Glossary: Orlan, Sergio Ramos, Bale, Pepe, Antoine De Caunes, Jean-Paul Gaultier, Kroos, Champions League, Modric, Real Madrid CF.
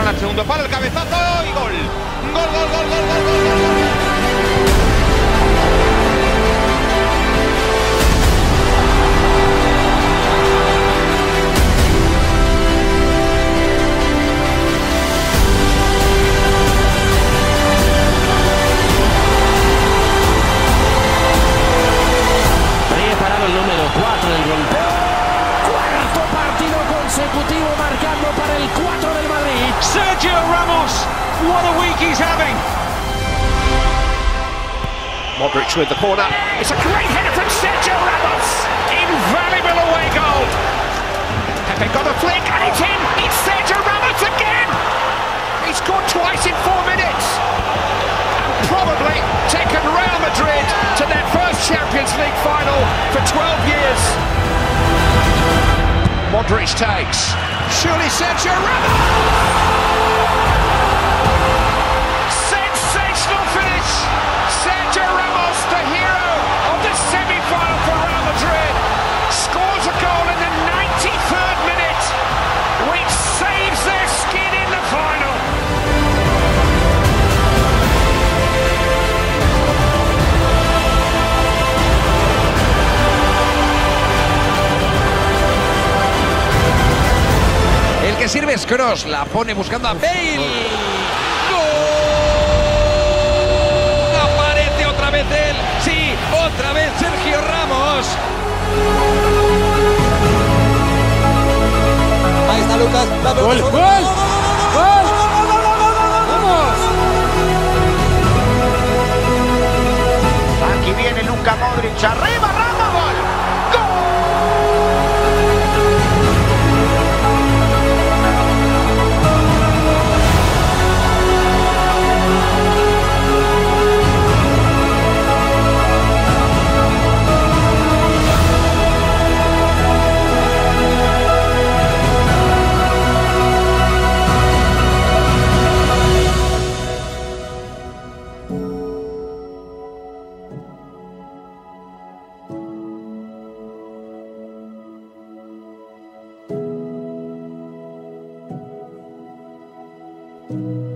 balón al segundo palo, el cabezazo y gol. Gol, gol, gol, gol, gol, gol, gol, gol. Marcando para el 4 del Madrid. Sergio Ramos, what a week he's having. Modric with the corner. It's a great header from Sergio Ramos. Invaluable away goal. Pepe got a flick and it's in. It's Sergio Ramos again. He scored twice in 4 minutes. And probably taken Real Madrid to their first Champions League final for 12 years. Modric takes, surely Sergio Ramos! Sensational finish! Sergio Ramos, the hero of the semi-final for Real Madrid, scores a goal in the 93rd minute, which saves their skin in the final. Que sirve es Kroos, la pone buscando a Bale. ¡Gol! Aparece otra vez él, sí, otra vez Sergio Ramos. Ahí está Lucas. ¡Gol, gol! ¡Gol! ¡Vamos! Aquí viene Luka Modric, arriba Ramos, gol.